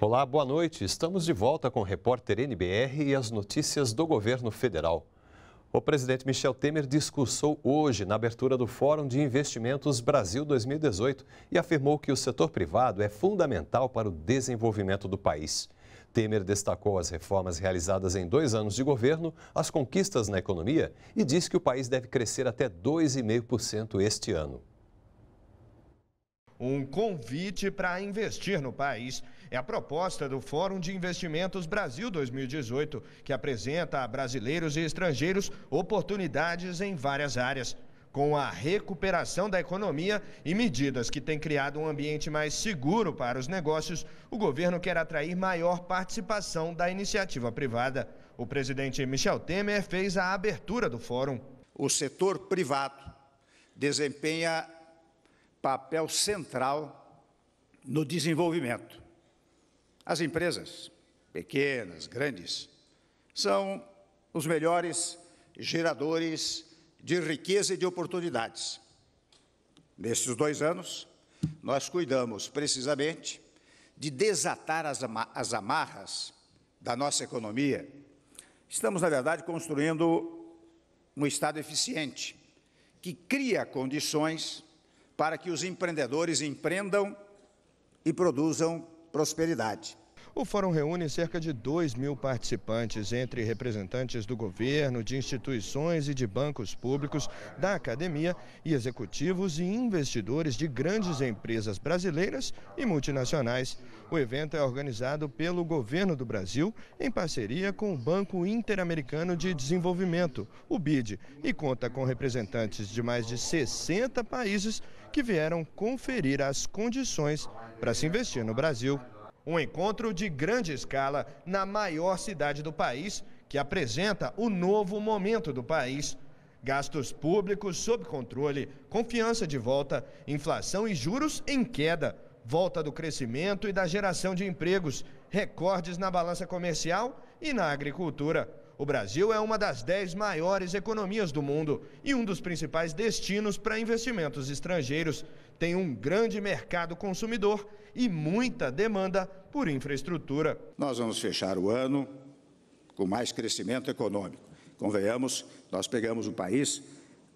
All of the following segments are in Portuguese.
Olá, boa noite. Estamos de volta com o repórter NBR e as notícias do governo federal. O presidente Michel Temer discursou hoje na abertura do Fórum de Investimentos Brasil 2018 e afirmou que o setor privado é fundamental para o desenvolvimento do país. Temer destacou as reformas realizadas em 2 anos de governo, as conquistas na economia e disse que o país deve crescer até 2,5% este ano. Um convite para investir no país é a proposta do Fórum de Investimentos Brasil 2018, que apresenta a brasileiros e estrangeiros oportunidades em várias áreas. Com a recuperação da economia e medidas que têm criado um ambiente mais seguro para os negócios, o governo quer atrair maior participação da iniciativa privada. O presidente Michel Temer fez a abertura do fórum. O setor privado desempenha papel central no desenvolvimento. As empresas, pequenas, grandes, são os melhores geradores de riqueza e de oportunidades. Nesses 2 anos, nós cuidamos precisamente de desatar as amarras da nossa economia. Estamos, na verdade, construindo um Estado eficiente, que cria condições para que os empreendedores empreendam e produzam prosperidade. O fórum reúne cerca de 2.000 participantes, entre representantes do governo, de instituições e de bancos públicos, da academia e executivos e investidores de grandes empresas brasileiras e multinacionais. O evento é organizado pelo governo do Brasil em parceria com o Banco Interamericano de Desenvolvimento, o BID, e conta com representantes de mais de 60 países que vieram conferir as condições para se investir no Brasil. Um encontro de grande escala na maior cidade do país, que apresenta o novo momento do país. Gastos públicos sob controle, confiança de volta, inflação e juros em queda, volta do crescimento e da geração de empregos, recordes na balança comercial e na agricultura. O Brasil é uma das 10 maiores economias do mundo e um dos principais destinos para investimentos estrangeiros. Tem um grande mercado consumidor e muita demanda por infraestrutura. Nós vamos fechar o ano com mais crescimento econômico. Convenhamos, nós pegamos um país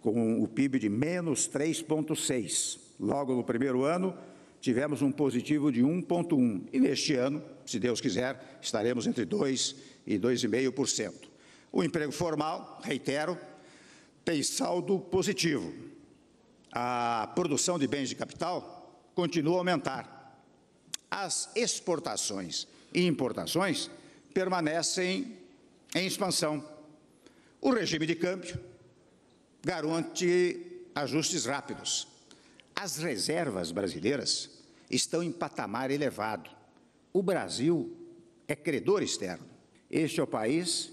com o PIB de menos 3,6. Logo no primeiro ano, tivemos um positivo de 1,1. E neste ano, se Deus quiser, estaremos entre 2% e 2,5%. O emprego formal, reitero, tem saldo positivo. A produção de bens de capital continua a aumentar. As exportações e importações permanecem em expansão. O regime de câmbio garante ajustes rápidos. As reservas brasileiras estão em patamar elevado. O Brasil é credor externo. Este é o país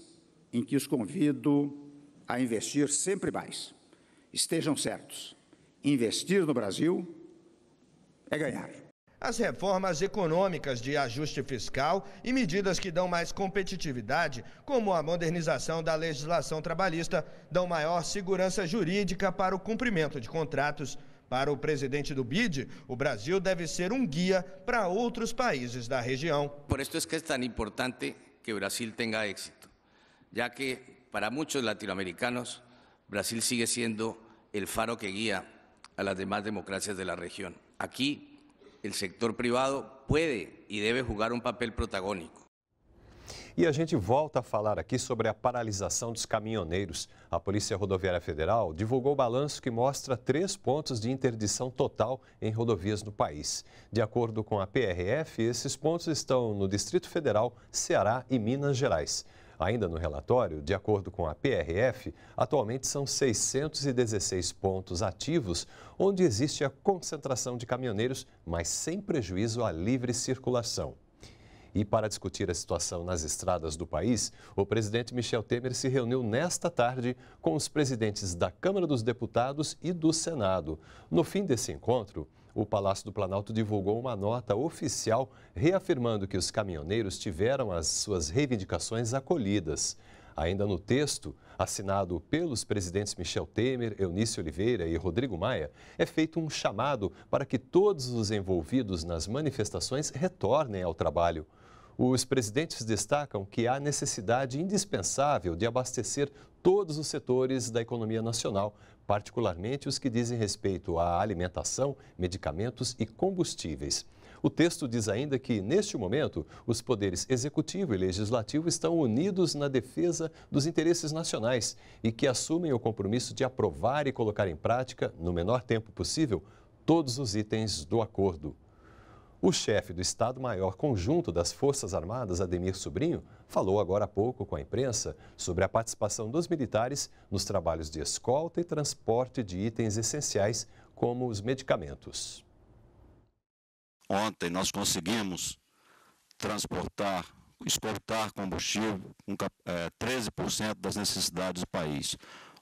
em que os convido a investir sempre mais. Estejam certos, investir no Brasil é ganhar. As reformas econômicas de ajuste fiscal e medidas que dão mais competitividade, como a modernização da legislação trabalhista, dão maior segurança jurídica para o cumprimento de contratos. Para o presidente do BID, o Brasil deve ser um guia para outros países da região. Por isso é que é tão importante que o Brasil tenha êxito, já que para muitos latino-americanos, o Brasil sigue sendo o faro que guia as demais democracias da região. Aqui, o setor privado pode e deve jogar um papel protagônico. E a gente volta a falar aqui sobre a paralisação dos caminhoneiros. A Polícia Rodoviária Federal divulgou o balanço que mostra 3 pontos de interdição total em rodovias no país. De acordo com a PRF, esses pontos estão no Distrito Federal, Ceará e Minas Gerais. Ainda no relatório, de acordo com a PRF, atualmente são 616 pontos ativos, onde existe a concentração de caminhoneiros, mas sem prejuízo à livre circulação. E para discutir a situação nas estradas do país, o presidente Michel Temer se reuniu nesta tarde com os presidentes da Câmara dos Deputados e do Senado. No fim desse encontro, o Palácio do Planalto divulgou uma nota oficial reafirmando que os caminhoneiros tiveram as suas reivindicações acolhidas. Ainda no texto, assinado pelos presidentes Michel Temer, Eunício Oliveira e Rodrigo Maia, é feito um chamado para que todos os envolvidos nas manifestações retornem ao trabalho. Os presidentes destacam que há necessidade indispensável de abastecer todos os setores da economia nacional, particularmente os que dizem respeito à alimentação, medicamentos e combustíveis. O texto diz ainda que, neste momento, os poderes executivo e legislativo estão unidos na defesa dos interesses nacionais e que assumem o compromisso de aprovar e colocar em prática, no menor tempo possível, todos os itens do acordo. O chefe do Estado-Maior Conjunto das Forças Armadas, Ademir Sobrinho, falou agora há pouco com a imprensa sobre a participação dos militares nos trabalhos de escolta e transporte de itens essenciais, como os medicamentos. Ontem nós conseguimos transportar, escoltar combustível com 13% das necessidades do país.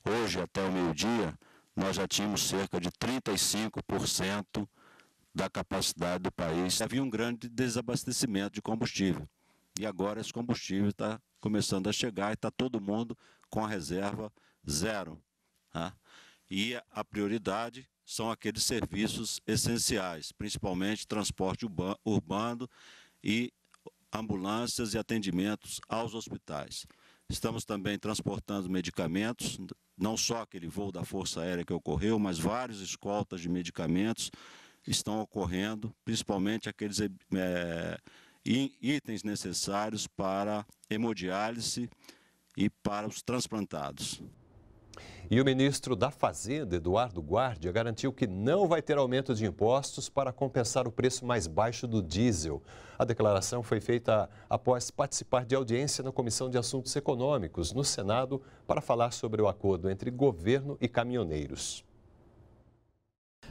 Hoje, até o meio-dia, nós já tínhamos cerca de 35% da capacidade do país. Havia um grande desabastecimento de combustível. E agora esse combustível está começando a chegar e está todo mundo com a reserva zero. Tá? E a prioridade são aqueles serviços essenciais, principalmente transporte urbano e ambulâncias e atendimentos aos hospitais. Estamos também transportando medicamentos, não só aquele voo da Força Aérea que ocorreu, mas várias escoltas de medicamentos estão ocorrendo, principalmente aqueles itens necessários para hemodiálise e para os transplantados. E o ministro da Fazenda, Eduardo Guardia, garantiu que não vai ter aumento de impostos para compensar o preço mais baixo do diesel. A declaração foi feita após participar de audiência na Comissão de Assuntos Econômicos, no Senado, para falar sobre o acordo entre governo e caminhoneiros.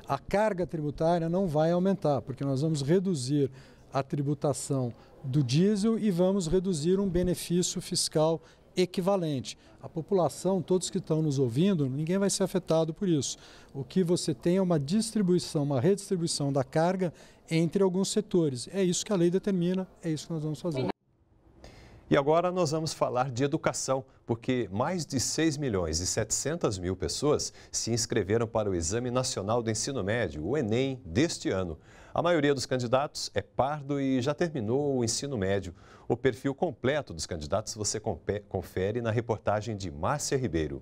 A carga tributária não vai aumentar, porque nós vamos reduzir a tributação do diesel e vamos reduzir um benefício fiscal equivalente. A população, todos que estão nos ouvindo, ninguém vai ser afetado por isso. O que você tem é uma distribuição, uma redistribuição da carga entre alguns setores. É isso que a lei determina, é isso que nós vamos fazer. E agora nós vamos falar de educação, porque mais de 6 milhões e 700 mil pessoas se inscreveram para o Exame Nacional do Ensino Médio, o Enem, deste ano. A maioria dos candidatos é pardo e já terminou o ensino médio. O perfil completo dos candidatos você confere na reportagem de Márcia Ribeiro.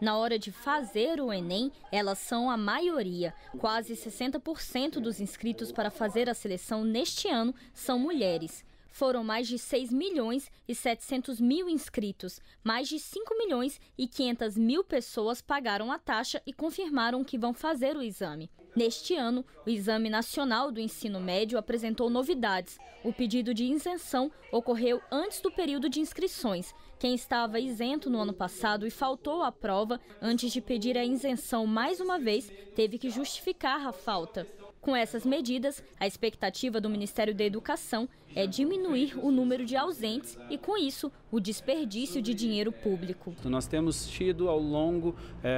Na hora de fazer o Enem, elas são a maioria. Quase 60% dos inscritos para fazer a seleção neste ano são mulheres. Foram mais de 6 milhões e 700 mil inscritos. Mais de 5 milhões e 500 mil pessoas pagaram a taxa e confirmaram que vão fazer o exame. Neste ano, o Exame Nacional do Ensino Médio apresentou novidades. O pedido de isenção ocorreu antes do período de inscrições. Quem estava isento no ano passado e faltou à prova, antes de pedir a isenção mais uma vez, teve que justificar a falta. Com essas medidas, a expectativa do Ministério da Educação é diminuir o número de ausentes e, com isso, o desperdício de dinheiro público. Nós temos tido, ao longo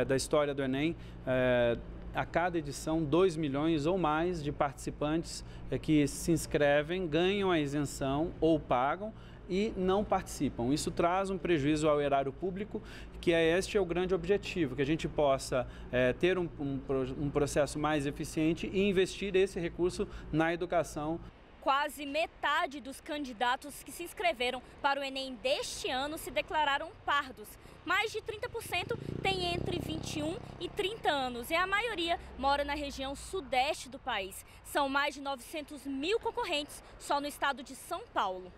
da história do Enem, a cada edição, 2 milhões ou mais de participantes que se inscrevem, ganham a isenção ou pagam e não participam. Isso traz um prejuízo ao erário público, que este é o grande objetivo, que a gente possa ter um processo mais eficiente e investir esse recurso na educação. Quase metade dos candidatos que se inscreveram para o Enem deste ano se declararam pardos. Mais de 30% tem entre 21 e 30 anos e a maioria mora na região sudeste do país. São mais de 900 mil concorrentes só no estado de São Paulo.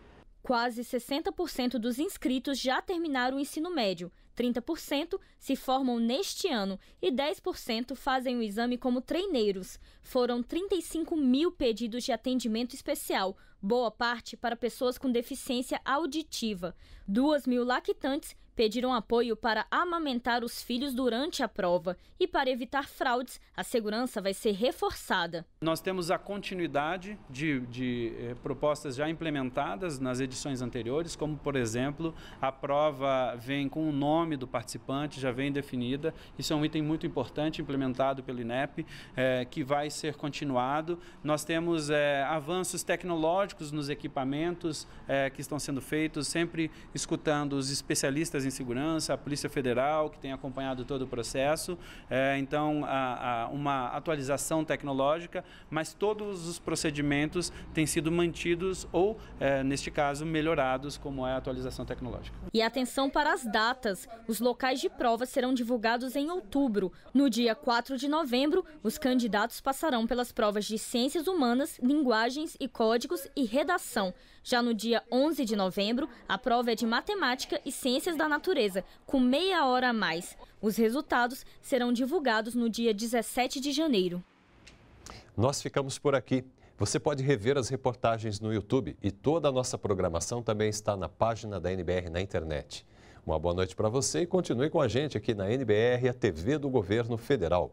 Quase 60% dos inscritos já terminaram o ensino médio, 30% se formam neste ano e 10% fazem o exame como treineiros. Foram 35 mil pedidos de atendimento especial, boa parte para pessoas com deficiência auditiva. 2 mil lactantes pediram apoio para amamentar os filhos durante a prova e para evitar fraudes, a segurança vai ser reforçada. Nós temos a continuidade de propostas já implementadas nas edições anteriores, como, por exemplo, a prova vem com o nome do participante, já vem definida. Isso é um item muito importante implementado pelo INEP, que vai ser continuado. Nós temos avanços tecnológicos nos equipamentos que estão sendo feitos, sempre escutando os especialistas em segurança, a Polícia Federal, que tem acompanhado todo o processo. Então, uma atualização tecnológica, mas todos os procedimentos têm sido mantidos ou, neste caso, melhorados, como é a atualização tecnológica. E atenção para as datas. Os locais de prova serão divulgados em outubro. No dia 4 de novembro, os candidatos passarão pelas provas de Ciências Humanas, Linguagens e Códigos e Redação. Já no dia 11 de novembro, a prova é de Matemática e Ciências da Natureza, com meia hora a mais. Os resultados serão divulgados no dia 17 de janeiro. Nós ficamos por aqui. Você pode rever as reportagens no YouTube e toda a nossa programação também está na página da NBR na internet. Uma boa noite para você e continue com a gente aqui na NBR, a TV do Governo Federal.